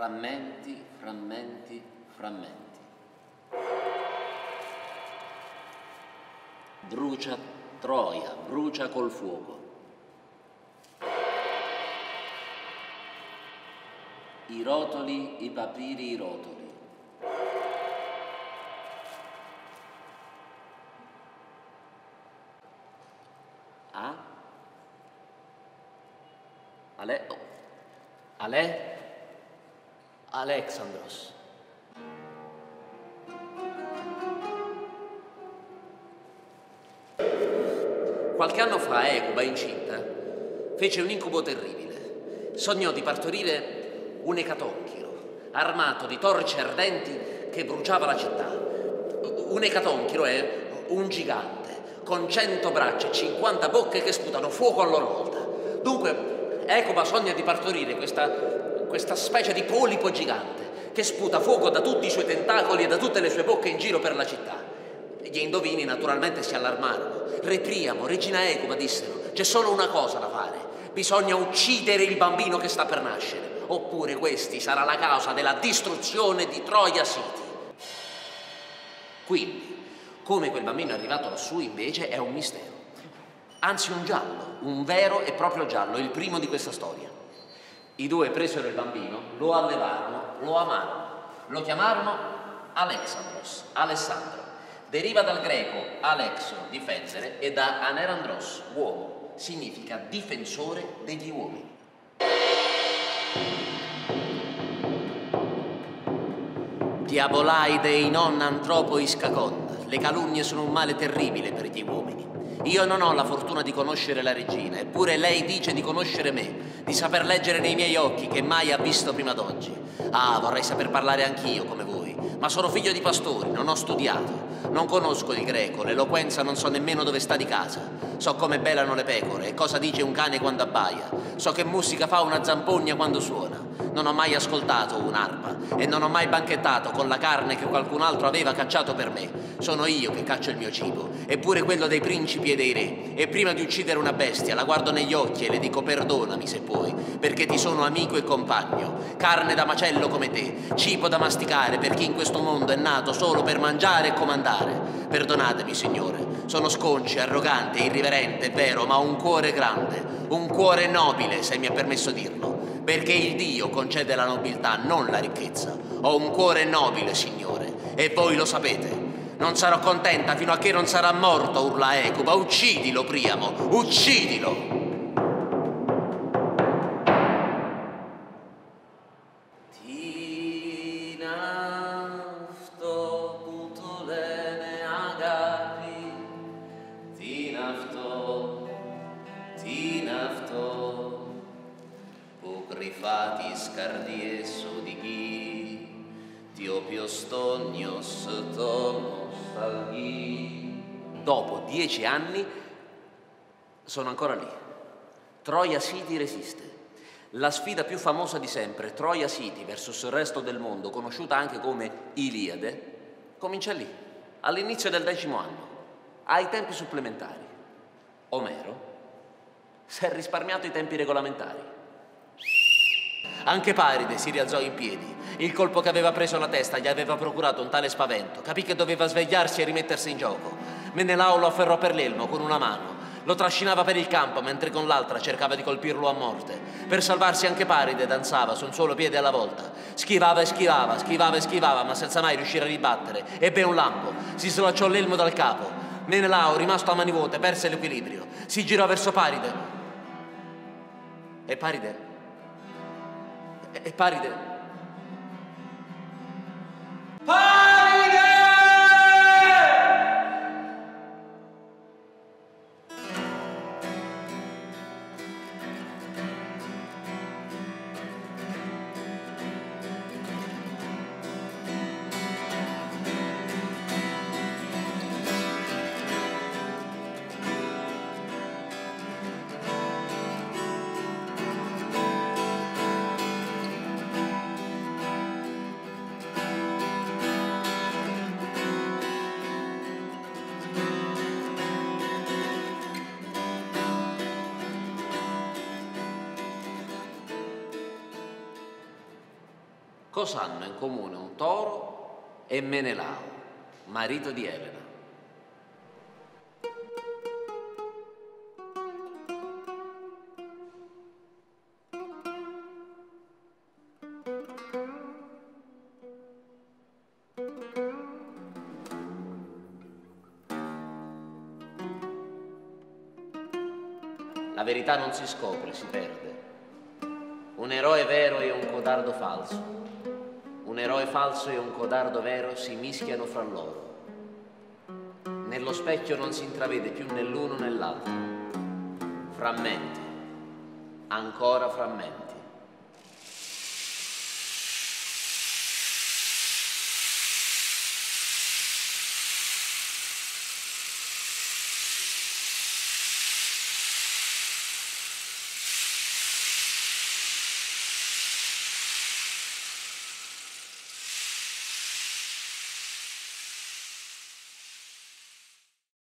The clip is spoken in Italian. frammenti, frammenti, frammenti. Brucia Troia, brucia col fuoco. I rotoli, i papiri, i rotoli. Alexandros. Qualche anno fa Ecuba, incinta, fece un incubo terribile. Sognò di partorire un ecatonchiro, armato di torce ardenti che bruciava la città. Un ecatonchiro è un gigante, con 100 braccia e 50 bocche che sputano fuoco a loro volta. Dunque, Ecuba sogna di partorire questa specie di polipo gigante che sputa fuoco da tutti i suoi tentacoli e da tutte le sue bocche in giro per la città. Gli indovini naturalmente si allarmarono. Re Priamo, regina Ecuba dissero: c'è solo una cosa da fare, bisogna uccidere il bambino che sta per nascere, oppure questi sarà la causa della distruzione di Troia City. Quindi, come quel bambino è arrivato lassù invece è un mistero. Anzi un giallo, un vero e proprio giallo, il primo di questa storia. I due presero il bambino, lo allevarono, lo amarono, lo chiamarono Alexandros, Alessandro. Deriva dal greco alexo, difendere, e da anerandros, uomo, significa difensore degli uomini. Diabolaide in non antropo iscacond, le calunnie sono un male terribile per gli uomini. Io non ho la fortuna di conoscere la regina, eppure lei dice di conoscere me, di saper leggere nei miei occhi che mai ha visto prima d'oggi. Ah, vorrei saper parlare anch'io come voi, ma sono figlio di pastori, non ho studiato, non conosco il greco, l'eloquenza non so nemmeno dove sta di casa. So come belano le pecore e cosa dice un cane quando abbaia, so che musica fa una zampogna quando suona. Non ho mai ascoltato un'arpa e non ho mai banchettato con la carne che qualcun altro aveva cacciato per me. Sono io che caccio il mio cibo, eppure quello dei principi e dei re. E prima di uccidere una bestia la guardo negli occhi e le dico: perdonami se puoi, perché ti sono amico e compagno. Carne da macello come te, cibo da masticare per chi in questo mondo è nato solo per mangiare e comandare. Perdonatemi, Signore, sono sconcio, arrogante, irriverente, è vero, ma ho un cuore grande, un cuore nobile, se mi è permesso dirlo. Perché il Dio concede la nobiltà, non la ricchezza. Ho un cuore nobile, Signore, e voi lo sapete. Non sarò contenta fino a che non sarà morto, urla Ecuba. Uccidilo, Priamo, uccidilo! Rifatis cardies udigi, tiopiostonios tonos algi. Dopo 10 anni sono ancora lì. Troia City resiste. La sfida più famosa di sempre, Troia City versus il resto del mondo, conosciuta anche come Iliade, comincia lì, all'inizio del 10° anno, ai tempi supplementari. Omero si è risparmiato i tempi regolamentari. Anche Paride si rialzò in piedi. Il colpo che aveva preso alla testa gli aveva procurato un tale spavento. Capì che doveva svegliarsi e rimettersi in gioco. Menelao lo afferrò per l'elmo con una mano. Lo trascinava per il campo mentre con l'altra cercava di colpirlo a morte. Per salvarsi anche Paride danzava su un solo piede alla volta. Schivava e schivava, schivava e schivava, ma senza mai riuscire a ribattere. Ebbe un lampo. Si slacciò l'elmo dal capo. Menelao, rimasto a mani vuote, perse l'equilibrio. Si girò verso Paride. Paride! cosa hanno in comune un toro e Menelao, marito di Elena? La verità non si scopre, si perde. Un eroe vero e un codardo falso, un eroe falso e un codardo vero si mischiano fra loro. Nello specchio non si intravede più né l'uno né l'altro. Frammenti, ancora frammenti.